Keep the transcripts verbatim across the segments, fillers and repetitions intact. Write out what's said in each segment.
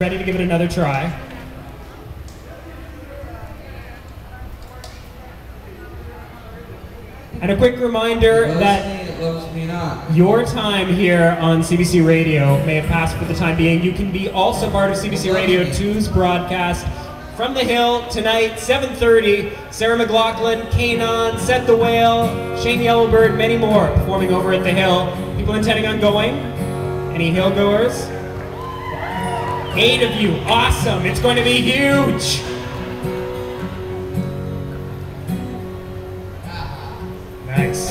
Ready to give it another try. And a quick reminder that loves me not. Your time here on C B C Radio may have passed for the time being. You can be also part of C B C Radio two's broadcast from the Hill tonight, seven thirty. Sarah McLaughlin, Kanon, Set the Whale, Shane Yellowbird, many more performing over at the Hill. People intending on going? Any Hill goers? Eight of you, awesome, it's going to be huge! Nice.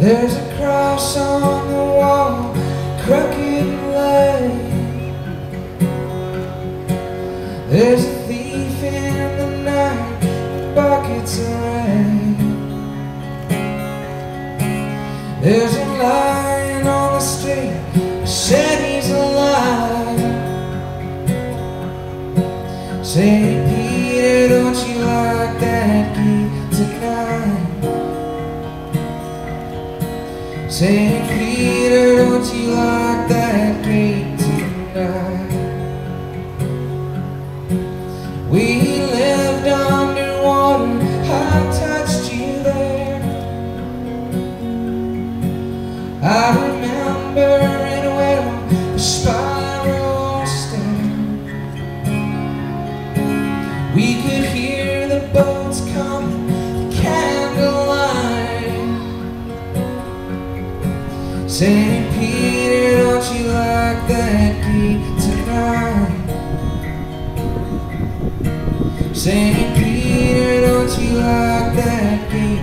There's a cross on the wall, crooked leg. There's a thief in the night, buckets of rain. There's a lion on the street, said he's alive. Saint Peter, don't you lock that key tonight? Saint Peter, don't you lock that gate tonight? We lived underwater, I touched you there. I remember it well, the spiral stair. We could hear the boats coming, the candlelight. Saint Peter, don't you like that key tonight? Saint Peter, don't you lock that gate .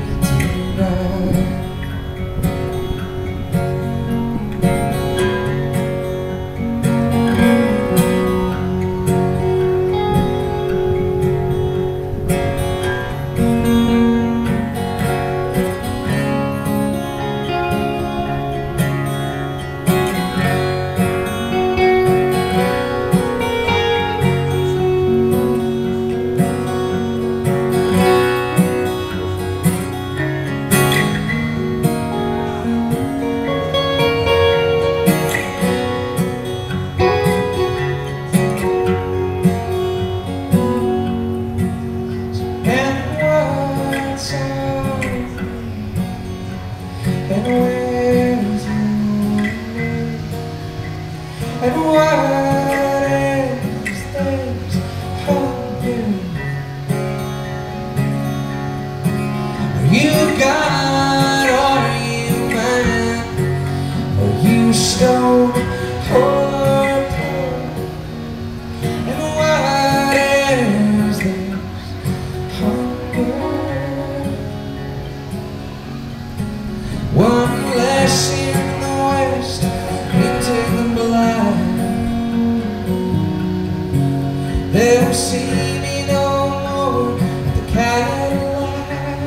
They'll see me no more at the Cadillac.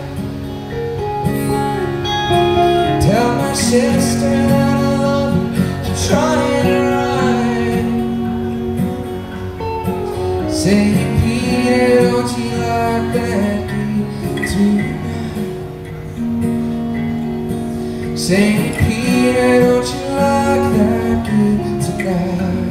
Tell my sister that I love her, she's trying to ride. Saint Peter, don't you like that key tonight? Saint Peter, don't you like that key tonight?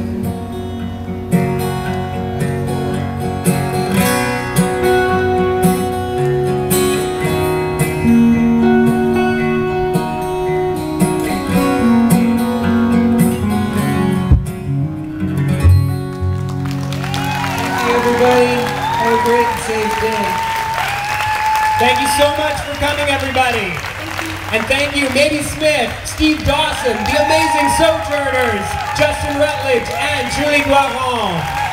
Great and safe day. Thank you so much for coming, everybody. Thank you. And thank you, Maybe Smith, Steve Dawson, the amazing Sojourners, Justin Rutledge, and Julie Doiron.